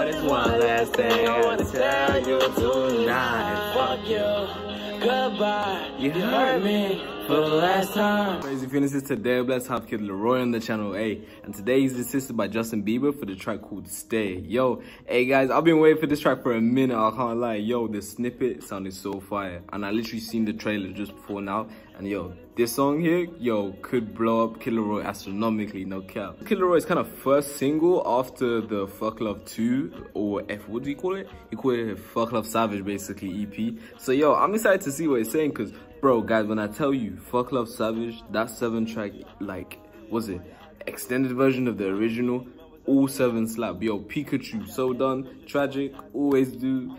But it's one last thing I want to tell you tonight. Fuck you, goodbye. You hurt me for the last time. Crazy Finishes, today blessed have Kid Laroi on the channel, hey. And today he's assisted by Justin Bieber for the track called Stay. Yo, hey guys, I've been waiting for this track for a minute, I can't lie. Yo, the snippet sounded so fire. And I literally seen the trailer just before now. And yo, this song here, yo, could blow up Kid LAROI astronomically, no cap. Kid LAROI's kind of first single after the Fuck Love 2, or F, what do you call it? You call it Fuck Love Savage, basically, EP. So yo, I'm excited to see what it's saying, cause bro, guys, when I tell you Fuck Love Savage, that 7-track, like, was it extended version of the original, all 7 slap. Yo, Pikachu, So Done, Tragic, Always Do,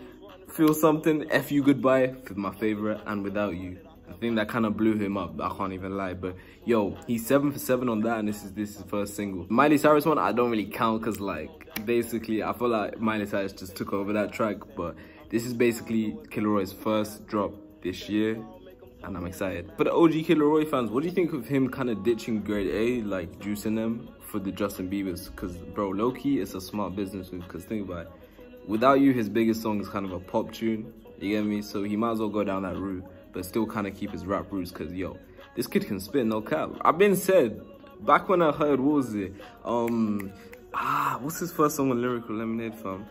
Feel Something, F You Goodbye, my favorite, and Without You. The thing that kind of blew him up, I can't even lie, but yo, he's 7 for 7 on that, and this is his first single. Miley Cyrus one, I don't really count, cause like, basically, I feel like Miley Cyrus just took over that track, but this is basically Kid LAROI's first drop this year, and I'm excited. For the OG Kid LAROI fans, what do you think of him kind of ditching Grade A, like juicing them for the Justin Biebers? Cause bro, low-key, it's a smart business move, cause think about it. Without You, his biggest song is kind of a pop tune, you get me? So he might as well go down that route, but still kind of keep his rap roots, cause yo, this kid can spit, no cap. I've been said, back when I heard, what was it? What's his first song on Lyrical Lemonade from?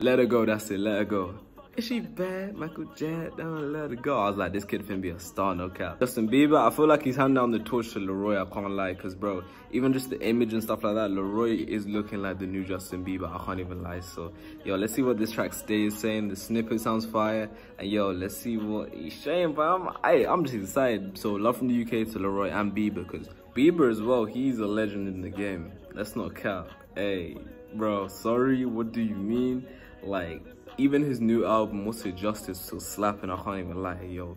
Let Her Go, that's it, Let Her Go. Is she bad? Michael Jack, don't let her go. I was like, this kid finna be a star, no cap. Justin Bieber, I feel like he's handing down the torch to LAROI, I can't lie, cause bro, even just the image and stuff like that, LAROI is looking like the new Justin Bieber, I can't even lie. So, yo, let's see what this track Stay is saying. The snippet sounds fire, and yo, let's see what he's saying, but I'm just excited. So, love from the UK to LAROI and Bieber, cause Bieber as well, he's a legend in the game. Let's not cap. Hey, bro, sorry, what do you mean? Like, even his new album, what's it, Justice, still slapping, I can't even lie, yo.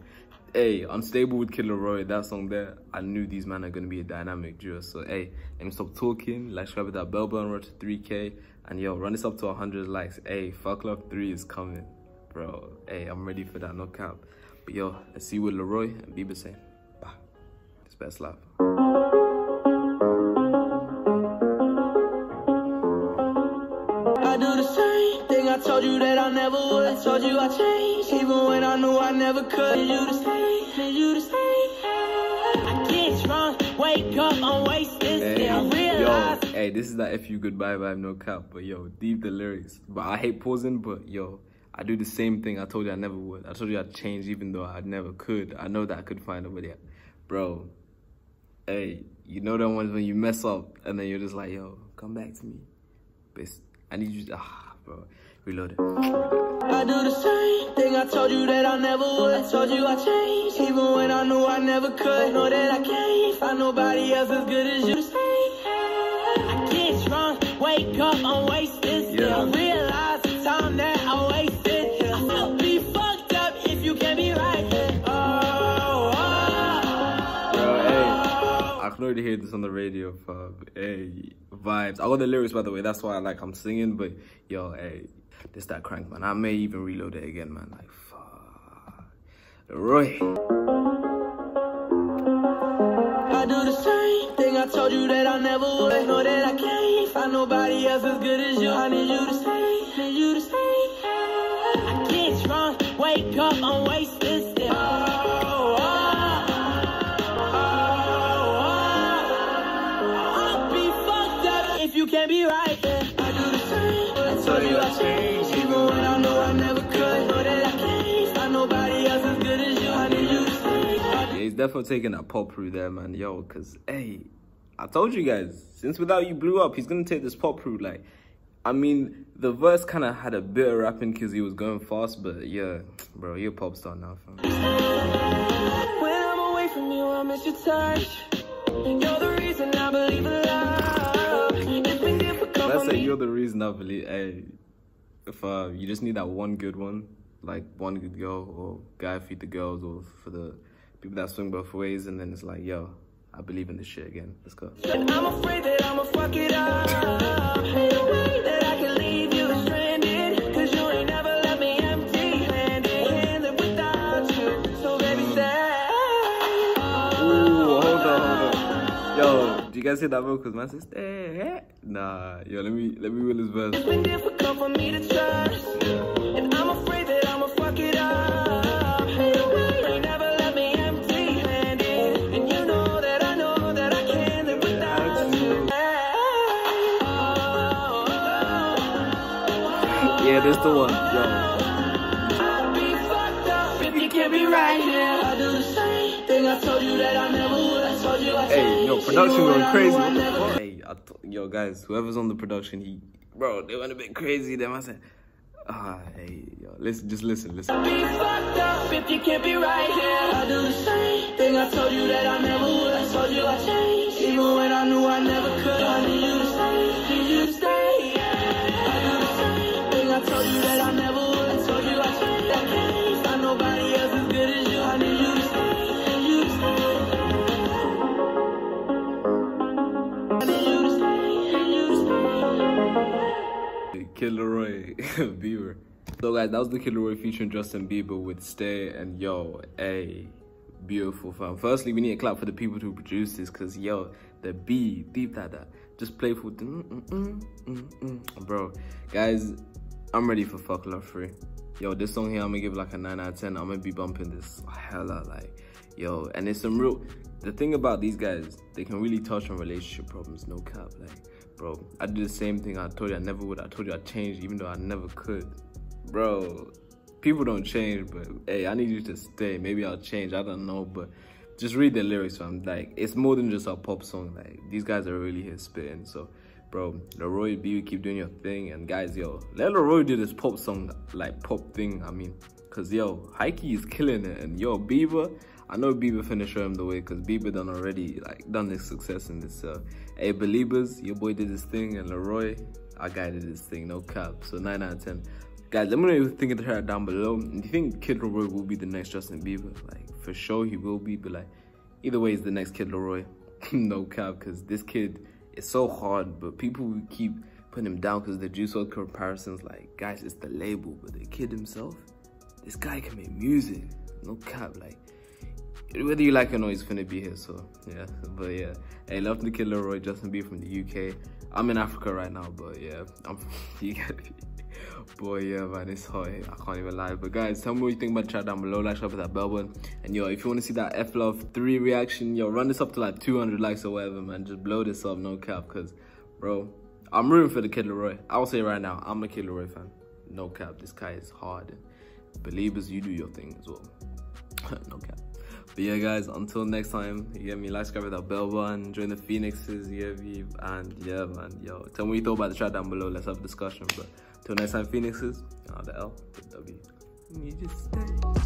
Hey, Unstable with Kid LAROI, that song there, I knew these men are gonna be a dynamic duo, so hey, let me stop talking, like, subscribe with that bell button, road to 3K, and yo, run this up to 100 likes, hey, Fuck Love 3 is coming, bro, hey, I'm ready for that, no cap. But yo, let's see what LAROI and Bieber say, bah, it's best love. I do the same thing I told you that I never would. I told you I changed, even when I knew I never could. Need you to stay, need you to stay. I get drunk, wake up, I'm wasted. Hey, yeah, yo, hey, this is that F You Goodbye vibe, no cap. But yo, deep the lyrics. But I hate pausing, but yo, I do the same thing I told you I never would. I told you I'd change even though I never could. I know that I could find a way. Bro, hey, you know that one when you mess up and then you're just like, yo, come back to me. But it's, I need you to, bro, reload it. I do the same thing I told you that I never would. I told you I changed, even when I knew I never could. Know that I can't find nobody else as good as you. I get drunk, wake up, I'm wasted. Yeah. I realize the time that I wasted. I'll be fucked up if you can't be right. I can already hear this on the radio for hey, vibes. I got the lyrics, by the way, that's why I'm singing, but yo, hey, this that crank, man. I may even reload it again, man. Like, fuck. LAROI. I do the same thing I told you that I never would. I know that I can't find nobody else as good as you. I need you to stay, need you to stay. I get drunk, wake up, I'm wasted. You can't be right, yeah. I do the same. I told you I changed, even when I know I never could. Know that I can't find nobody else as good as you. I need you to stay. Yeah, he's definitely taking that pop route there, man, yo, cause hey, I told you guys, since Without You blew up, he's gonna take this pop route. Like, I mean, the verse kind of had a bit of rapping cause he was going fast, but yeah, bro, you're a pop star now, fam. When I'm away from you, I miss your touch, and you're the reason I believe in love. Let's say you're the reason I believe, hey, if you just need that one good one, like one good girl or guy for the girls or for the people that swing both ways, and then it's like, yo, I believe in this shit again, let's go. I'm afraid that I'ma fuck it up, ain't a way that I can leave you stranded, cause you ain't never let me empty-handed, handed without you, so baby say. Ooh, hold on. Yo, do you guys hear that vocals, man? Nah, yo, let me win this verse. Yeah, this the one. I'll be fucked up if you get me right here. I do the same thing I told you that I never would. I told you I can't. Hey, yo, production going crazy. Hey, yo, guys, whoever's on the production, bro, they went a bit crazy. Them, I said, hey, yo, listen, just listen. I'll be fucked up if you can't be right here. I do the same thing I told you that I never would. I told you I changed, even when I knew I never could. I need you to stay, need you to stay. I told you that I never would. I told you I changed. That can't find nobody else as good as you. I need you to stay, and you to stay. I need you to stay, and you to stay. The Kid LAROI, Bieber. So guys, that was the Kid LAROI featuring Justin Bieber with Stay, and yo, hey, beautiful fam. Firstly, we need a clap for the people who produced this, cause yo, the B, deep that, just playful, bro, guys. I'm ready for Fuck Love 3. Yo, this song here, I'm gonna give like a 9 out of 10. I'm gonna be bumping this hella, like, yo. And it's some real... The thing about these guys, they can really touch on relationship problems, no cap. Like, bro, I do the same thing I told you I never would. I told you I changed even though I never could. Bro, people don't change, but hey, I need you to stay. Maybe I'll change, I don't know, but just read the lyrics, fam. Like, it's more than just a pop song. Like, these guys are really here spitting, so... Bro, LAROI, B, keep doing your thing. And guys, yo, let LAROI do this pop song, like pop thing, I mean. Cause yo, Hikey is killing it. And yo, Bieber, I know Bieber finna show him the way, cause Bieber done already, like, done this success in this. Hey, Believers, your boy did this thing, and LAROI, our guy did this thing, no cap. So 9 out of 10. Guys, let me know what you think of the hair down below. Do you think Kid LAROI will be the next Justin Bieber? Like, for sure he will be, but like, either way, he's the next Kid LAROI. No cap, cause this kid, it's so hard, but people keep putting him down because the juice world comparisons. Like, guys, it's the label, but the kid himself, this guy can make music, no cap. Like, whether you like it or not, he's finna be here. So yeah, but yeah, hey, love the Kid LAROI, Justin Bieber from the UK. I'm in Africa right now, but yeah, I'm you get me. Boy, yeah, man, it's hot. I can't even lie. But guys, tell me what you think about the chat down below. Like, subscribe for that bell button. And yo, if you want to see that Fuck Love 3 reaction, yo, run this up to like 200 likes or whatever, man. Just blow this up, no cap. Cause, bro, I'm rooting for the Kid LAROI. I'll say right now, I'm a Kid LAROI fan. No cap, this guy is hard. Believers, you do your thing as well. No cap. But yeah, guys, until next time, you get me, like, subscribe with that bell button, join the Phoenixes, you get me, and yeah, man, yo, tell me what you thought about the chat down below, let's have a discussion, but until next time, Phoenixes, the L, the W, you just stay.